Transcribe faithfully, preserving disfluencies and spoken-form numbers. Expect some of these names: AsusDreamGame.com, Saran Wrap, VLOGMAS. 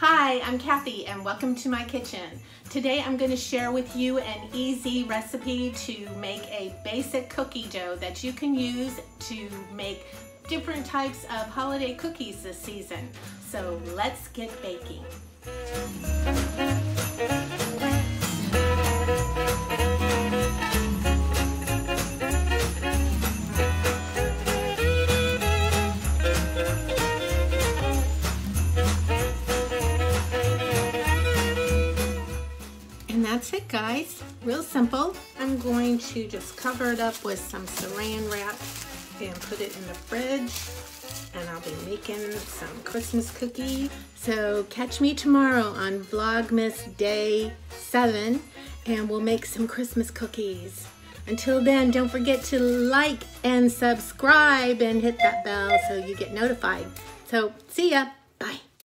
Hi, I'm Kathy and welcome to my kitchen. Today I'm going to share with you an easy recipe to make a basic cookie dough that you can use to make different types of holiday cookies this season. So let's get baking. And that's it, guys. Real simple. I'm going to just cover it up with some saran wrap and put it in the fridge, and I'll be making some Christmas cookies. So catch me tomorrow on Vlogmas Day seven, and we'll make some Christmas cookies. Until then, don't forget to like and subscribe and hit that bell so you get notified. So see ya.